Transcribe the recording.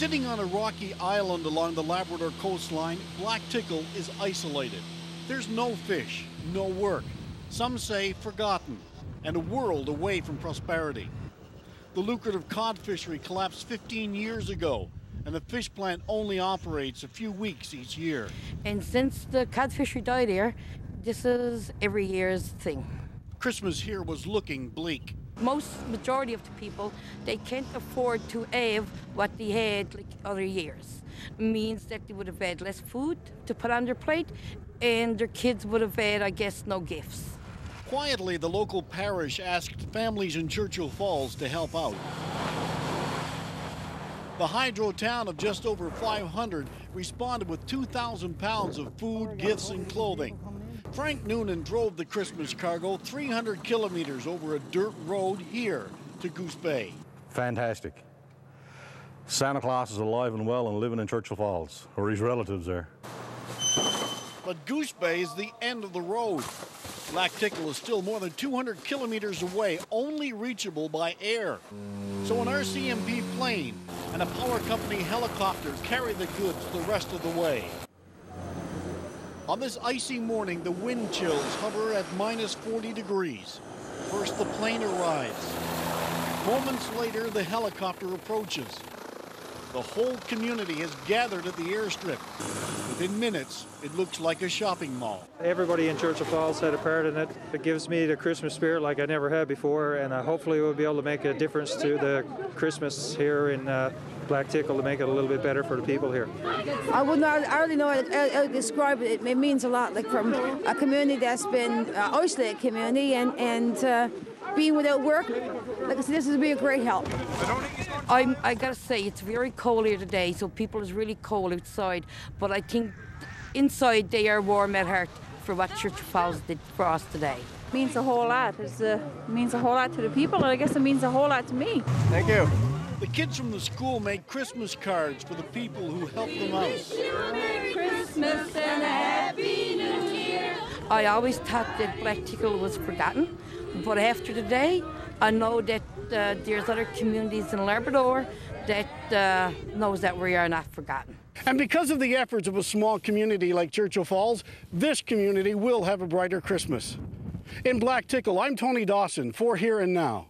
Sitting on a rocky island along the Labrador coastline, Black Tickle is isolated. There's no fish, no work, some say forgotten, and a world away from prosperity. The lucrative cod fishery collapsed 15 years ago, and the fish plant only operates a few weeks each year. And since the cod fishery died here, this is every year's thing. Christmas here was looking bleak. Majority of the people, they can't afford to have what they had like other years. It means that they would have had less food to put on their plate, and their kids would have had, I guess, no gifts. Quietly, the local parish asked families in Churchill Falls to help out. The hydro town of just over 500 responded with 2,000 pounds of food, gifts, and clothing. Frank Noonan drove the Christmas cargo 300 kilometers over a dirt road here to Goose Bay. Fantastic. Santa Claus is alive and well and living in Churchill Falls, or his relatives there. But Goose Bay is the end of the road. Black Tickle is still more than 200 kilometers away, only reachable by air. So an RCMP plane and a power company helicopter carry the goods the rest of the way. On this icy morning, the wind chills hover at minus 40 degrees. First, the plane arrives. Moments later, the helicopter approaches. The whole community has gathered at the airstrip. Within minutes, it looks like a shopping mall. Everybody in Churchill Falls had a part in it. It gives me the Christmas spirit like I never had before, and hopefully we'll be able to make a difference to the Christmas here in Black Tickle to make it a little bit better for the people here. I would not, I really know how to describe it. It means a lot, like from a community that's been an isolated community and being without work. Like I said, this would be a great help. I gotta say, it's very cold here today, so people is really cold outside. But I think inside they are warm at heart for what Churchill Falls did for us today. It means a whole lot. It means a whole lot to the people, and I guess it means a whole lot to me. Thank you. The kids from the school made Christmas cards for the people who helped them out. We wish you a Merry Christmas and a Happy New Year. I always thought that Black Tickle was forgotten, but after today, I know that there's other communities in Labrador that knows that we are not forgotten. And because of the efforts of a small community like Churchill Falls, this community will have a brighter Christmas. In Black Tickle, I'm Tony Dawson for Here and Now.